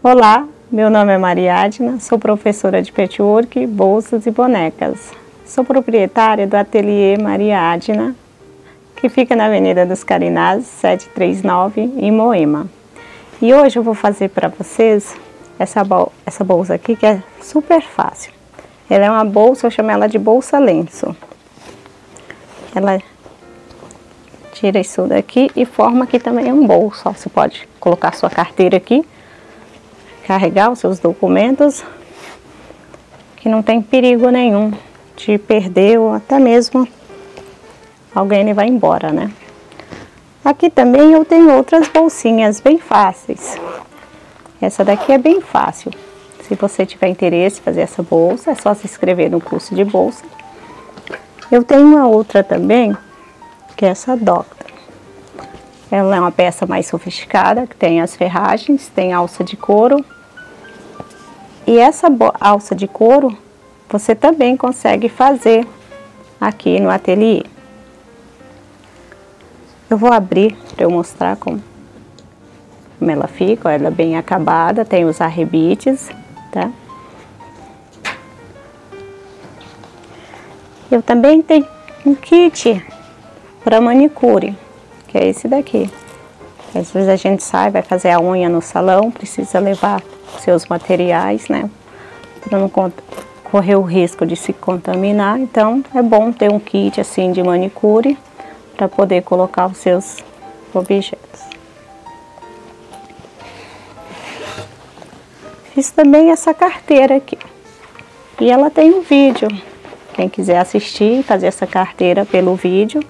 Olá, meu nome é Maria Adna, sou professora de patchwork, bolsas e bonecas. Sou proprietária do Ateliê Maria Adna, que fica na Avenida das Carinas, 739, em Moema. E hoje eu vou fazer para vocês essa bolsa aqui, que é super fácil. Ela é uma bolsa, eu chamo ela de bolsa lenço. Ela tira isso daqui e forma aqui também um bolso. Ó, você pode colocar sua carteira aqui, carregar os seus documentos, que não tem perigo nenhum de perder ou até mesmo alguém vai embora, né? Aqui também eu tenho outras bolsinhas bem fáceis. Essa daqui é bem fácil. Se você tiver interesse em fazer essa bolsa, é só se inscrever no curso de bolsa. Eu tenho uma outra também, que é essa Doctor. Ela é uma peça mais sofisticada, que tem as ferragens, tem alça de couro. E essa alça de couro, você também consegue fazer aqui no ateliê. Eu vou abrir para eu mostrar como ela fica. Ela é bem acabada, tem os arrebites, tá? Eu também tenho um kit para manicure, que é esse daqui. Às vezes a gente sai, vai fazer a unha no salão, precisa levar seus materiais, né? Para não correr o risco de se contaminar, então é bom ter um kit assim de manicure para poder colocar os seus objetos. Fiz também essa carteira aqui e ela tem um vídeo. Quem quiser assistir e fazer essa carteira pelo vídeo,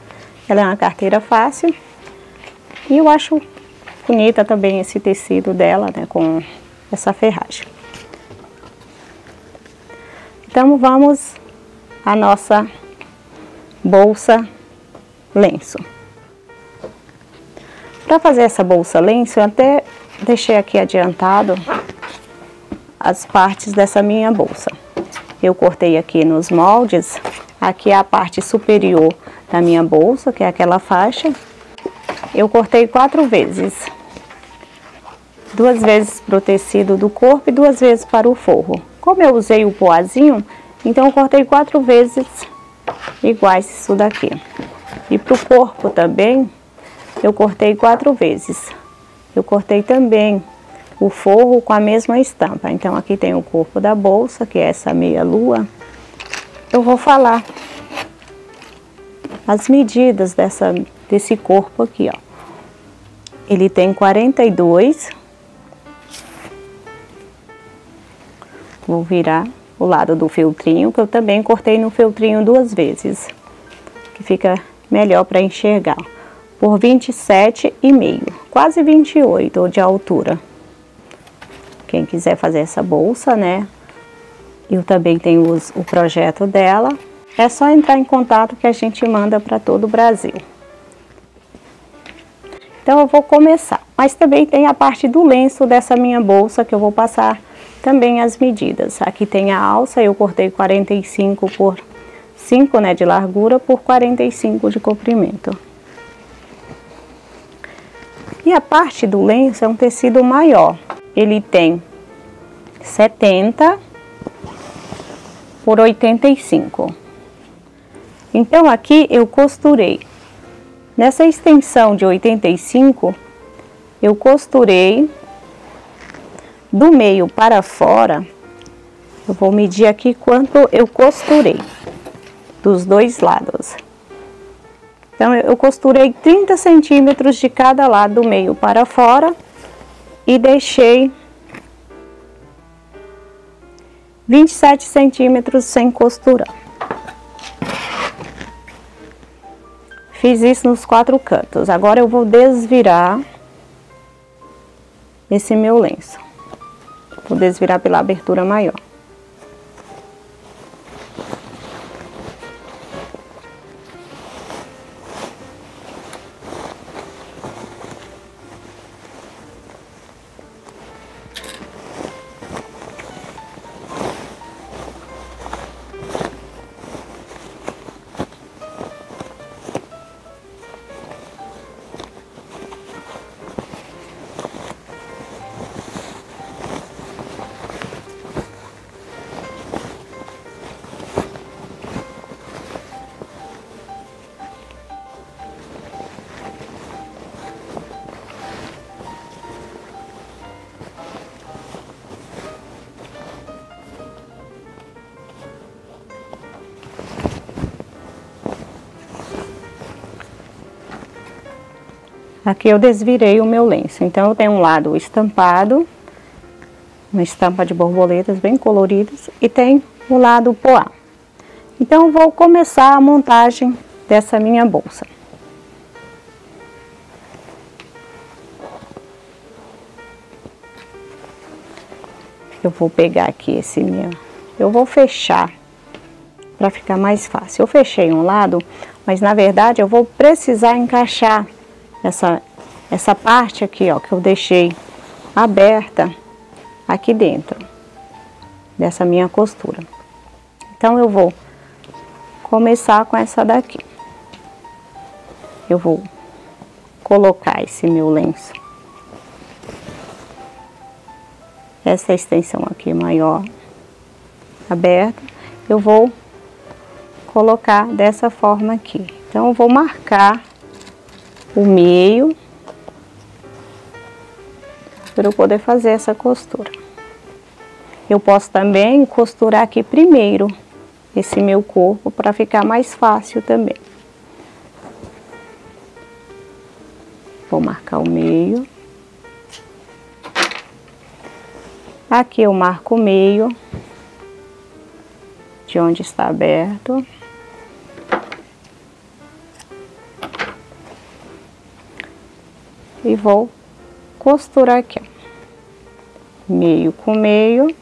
ela é uma carteira fácil. E eu acho bonita também esse tecido dela, né, com essa ferragem. Então vamos à nossa bolsa lenço. Para fazer essa bolsa lenço, eu até deixei aqui adiantado as partes dessa minha bolsa. Eu cortei aqui nos moldes, aqui é a parte superior da minha bolsa, que é aquela faixa. Eu cortei 4 vezes, 2 vezes para o tecido do corpo e 2 vezes para o forro. Como eu usei o poazinho, então eu cortei 4 vezes iguais isso daqui. E para o corpo também, eu cortei 4 vezes. Eu cortei também o forro com a mesma estampa. Então aqui tem o corpo da bolsa, que é essa meia lua. Eu vou falar as medidas desse corpo aqui, ó. Ele tem 42. Vou virar o lado do feltrinho, que eu também cortei no feltrinho 2 vezes, que fica melhor para enxergar, por 27,5, quase 28 de altura. Quem quiser fazer essa bolsa, né? Eu também tenho o projeto dela. É só entrar em contato que a gente manda para todo o Brasil. Então eu vou começar. Mas também tem a parte do lenço dessa minha bolsa, que eu vou passar também as medidas. Aqui tem a alça, eu cortei 45 por 5, né, de largura por 45 de comprimento. E a parte do lenço é um tecido maior. Ele tem 70 por 85. Então aqui eu costurei. Nessa extensão de 85, eu costurei do meio para fora. Eu vou medir aqui quanto eu costurei dos dois lados. Então eu costurei 30 centímetros de cada lado, do meio para fora, e deixei 27 centímetros sem costurar. Fiz isso nos 4 cantos. Agora eu vou desvirar esse meu lenço. Vou desvirar pela abertura maior. Aqui eu desvirei o meu lenço, então eu tenho um lado estampado, uma estampa de borboletas bem coloridas, e tem o lado poá. Então eu vou começar a montagem dessa minha bolsa. Eu vou pegar aqui esse meu, eu vou fechar para ficar mais fácil. Eu fechei um lado, mas na verdade eu vou precisar encaixar essa parte aqui, ó, que eu deixei aberta aqui dentro dessa minha costura. Então eu vou começar com essa daqui. Eu vou colocar esse meu lenço, essa extensão aqui maior aberta, eu vou colocar dessa forma aqui. Então eu vou marcar o meio para eu poder fazer essa costura. Eu posso também costurar aqui primeiro esse meu corpo para ficar mais fácil também. Vou marcar o meio. Aqui eu marco o meio de onde está aberto. E vou costurar aqui, ó, meio com meio.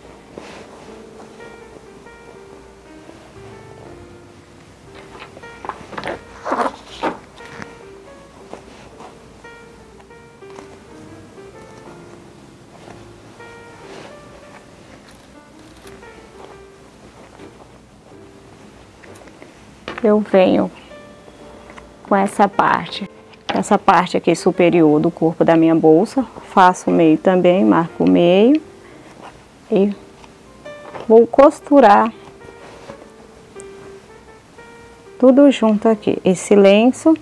Eu venho com essa parte aqui superior do corpo da minha bolsa, faço o meio também, marco o meio e vou costurar tudo junto aqui, esse lenço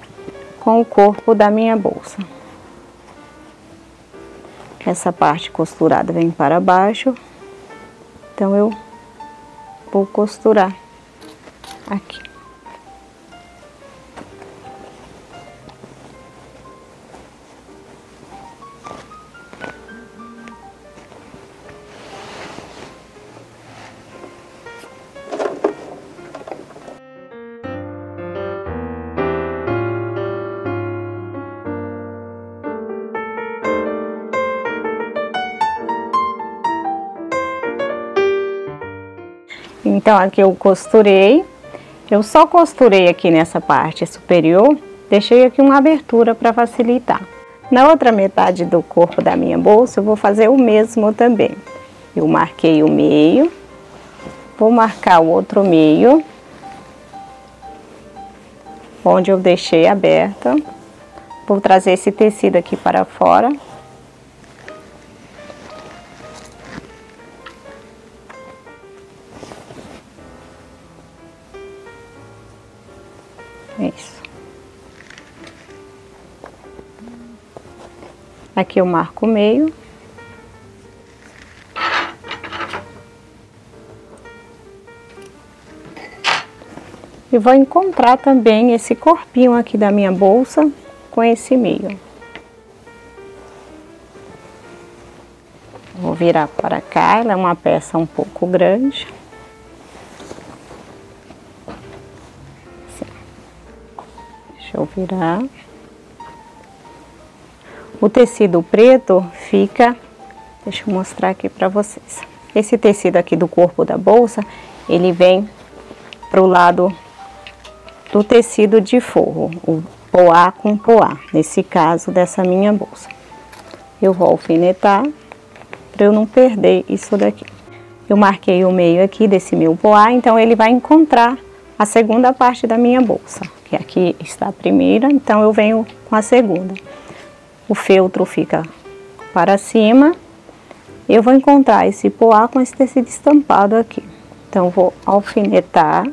com o corpo da minha bolsa. Essa parte costurada vem para baixo, então eu vou costurar aqui. Então, aqui eu costurei, eu só costurei aqui nessa parte superior, deixei aqui uma abertura para facilitar. Na outra metade do corpo da minha bolsa, eu vou fazer o mesmo também. Eu marquei o meio, vou marcar o outro meio, onde eu deixei aberta. Vou trazer esse tecido aqui para fora. Aqui eu marco o meio. E vou encontrar também esse corpinho aqui da minha bolsa com esse meio. Vou virar para cá, ela é uma peça um pouco grande. Deixa eu virar. O tecido preto fica, deixa eu mostrar aqui para vocês. Esse tecido aqui do corpo da bolsa, ele vem pro lado do tecido de forro, o poá com poá, nesse caso dessa minha bolsa. Eu vou alfinetar para eu não perder isso daqui. Eu marquei o meio aqui desse meu poá, então ele vai encontrar a segunda parte da minha bolsa, que aqui está a primeira, então eu venho com a segunda. O feltro fica para cima. Eu vou encontrar esse poá com esse tecido estampado aqui. Então, vou alfinetar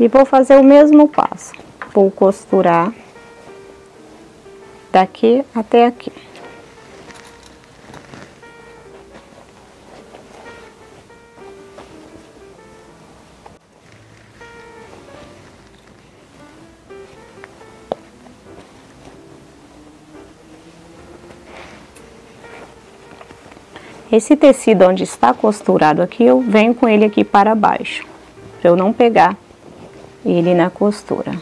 e vou fazer o mesmo passo. Vou costurar daqui até aqui. Esse tecido onde está costurado aqui, eu venho com ele aqui para baixo, para eu não pegar ele na costura.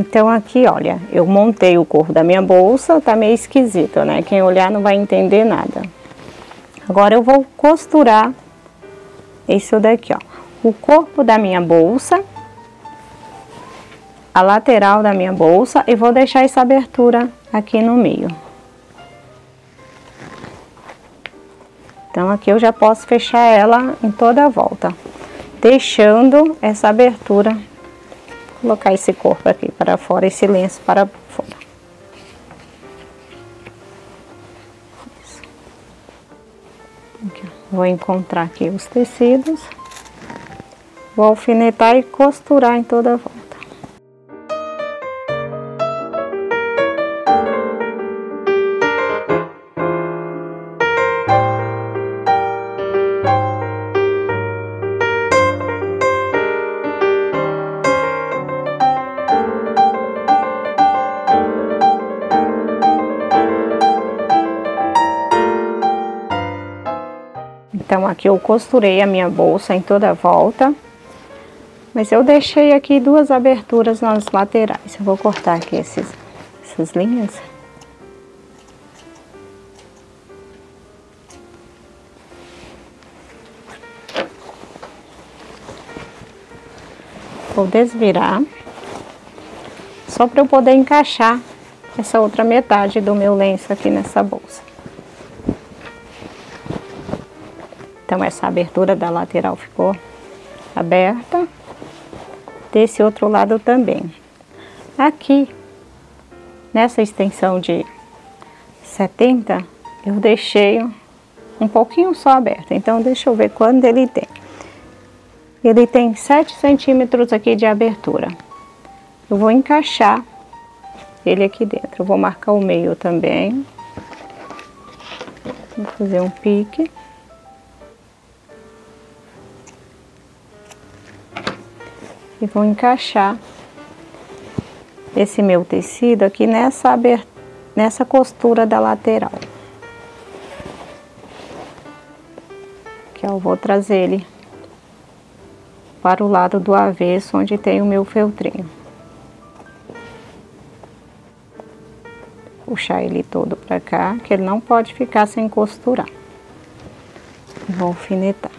Então, aqui, olha, eu montei o corpo da minha bolsa, tá meio esquisito, né? Quem olhar não vai entender nada. Agora, eu vou costurar isso daqui, ó. O corpo da minha bolsa, a lateral da minha bolsa, e vou deixar essa abertura aqui no meio. Então, aqui eu já posso fechar ela em toda a volta, deixando essa abertura. Colocar esse corpo aqui para fora, esse lenço para fora. Isso. Aqui, vou encontrar aqui os tecidos, vou alfinetar e costurar em toda a volta. Então, aqui eu costurei a minha bolsa em toda a volta, mas eu deixei aqui duas aberturas nas laterais. Eu vou cortar aqui essas linhas. Vou desvirar, só para eu poder encaixar essa outra metade do meu lenço aqui nessa bolsa. Então, essa abertura da lateral ficou aberta, desse outro lado também. Aqui, nessa extensão de 70, eu deixei um pouquinho só aberto. Então, deixa eu ver quando ele tem. Ele tem 7 centímetros aqui de abertura. Eu vou encaixar ele aqui dentro. Eu vou marcar o meio também. Vou fazer um pique. E vou encaixar esse meu tecido aqui nessa costura da lateral. Que eu vou trazer ele para o lado do avesso, onde tem o meu feltrinho. Puxar ele todo para cá, que ele não pode ficar sem costurar. Vou alfinetar.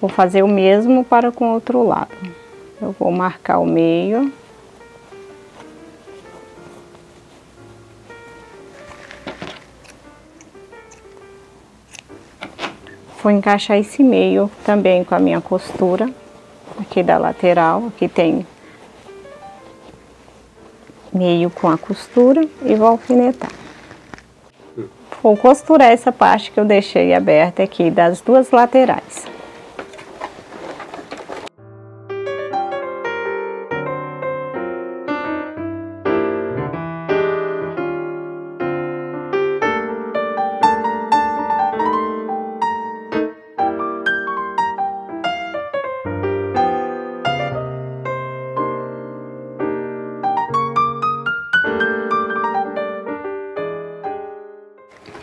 Vou fazer o mesmo para com o outro lado. Eu vou marcar o meio. Vou encaixar esse meio também com a minha costura aqui da lateral. Aqui tem meio com a costura e vou alfinetar. Vou costurar essa parte que eu deixei aberta aqui das duas laterais.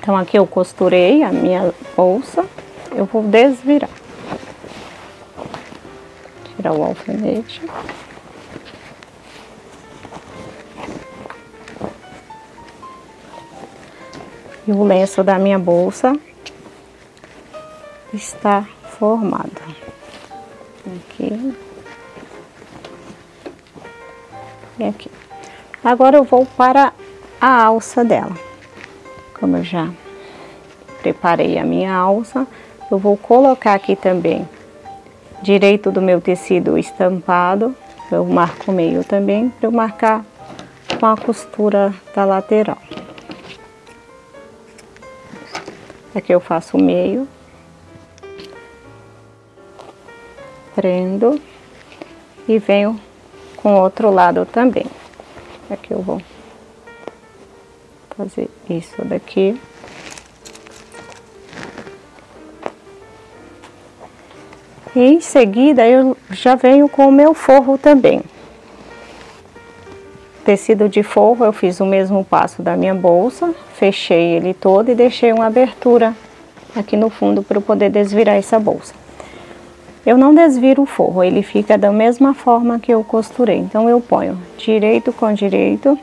Então, aqui eu costurei a minha bolsa, eu vou desvirar. Tirar o alfinete. E o lenço da minha bolsa está formado. Aqui. E aqui. Agora eu vou para a alça dela. Como eu já preparei a minha alça, eu vou colocar aqui também direito do meu tecido estampado, eu marco o meio também, para eu marcar com a costura da lateral. Aqui eu faço o meio, prendo e venho com o outro lado também. Aqui eu vou fazer isso daqui. E em seguida eu já venho com o meu forro também. Tecido de forro eu fiz o mesmo passo da minha bolsa, fechei ele todo e deixei uma abertura aqui no fundo para eu poder desvirar essa bolsa. Eu não desviro o forro, ele fica da mesma forma que eu costurei, então eu ponho direito com direito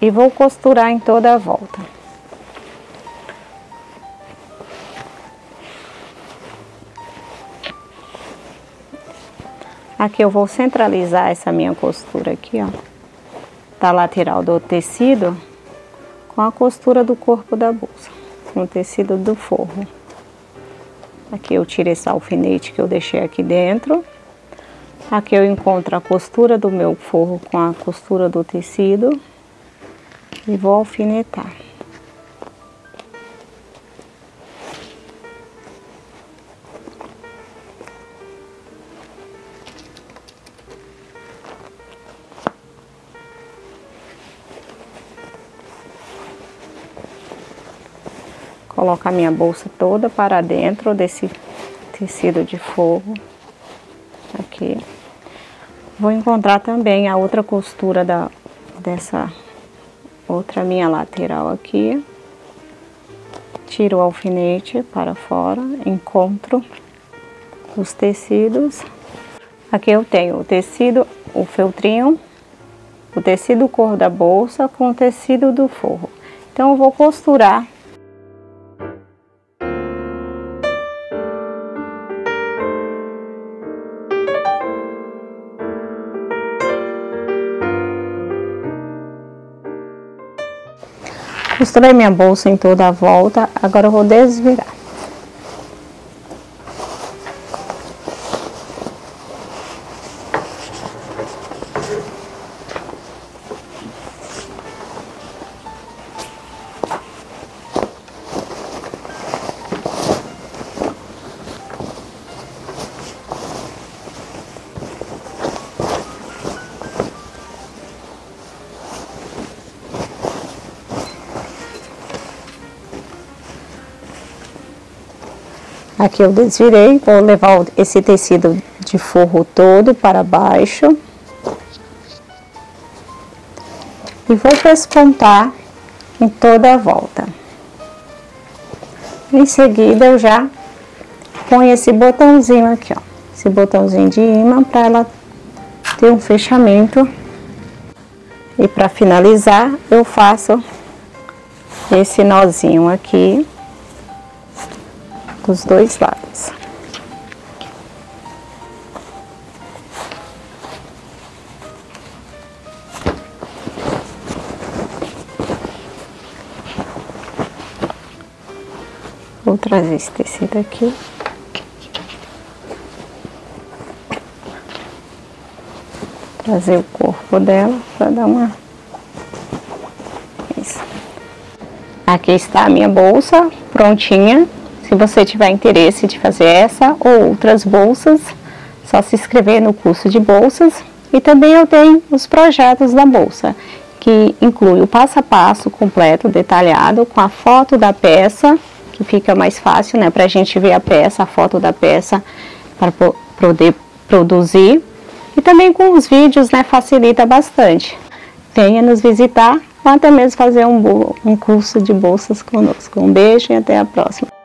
e vou costurar em toda a volta. Aqui eu vou centralizar essa minha costura aqui, ó, da lateral do tecido com a costura do corpo da bolsa, com o tecido do forro. Aqui eu tiro esse alfinete que eu deixei aqui dentro. Aqui eu encontro a costura do meu forro com a costura do tecido e vou alfinetar. Coloco a minha bolsa toda para dentro desse tecido de forro. Aqui. Vou encontrar também a outra costura dessa outra minha lateral aqui. Tiro o alfinete para fora, encontro os tecidos. Aqui eu tenho o tecido, o feltrinho, o tecido cor da bolsa com o tecido do forro. Então eu vou costurar. Costurei minha bolsa em toda a volta, agora eu vou desvirar. Aqui eu desvirei, vou levar esse tecido de forro todo para baixo. E vou pespontar em toda a volta. Em seguida eu já ponho esse botãozinho aqui, ó. Esse botãozinho de imã para ela ter um fechamento. E para finalizar eu faço esse nozinho aqui. Dos dois lados. Vou trazer esse tecido aqui. Trazer o corpo dela para dar uma... Isso. Aqui está a minha bolsa prontinha. Se você tiver interesse de fazer essa ou outras bolsas, só se inscrever no curso de bolsas. E também eu tenho os projetos da bolsa, que inclui o passo a passo completo, detalhado, com a foto da peça, que fica mais fácil, né, para a gente ver a peça, a foto da peça, para poder produzir. E também com os vídeos, né, facilita bastante. Venha nos visitar ou até mesmo fazer um curso de bolsas conosco. Um beijo e até a próxima.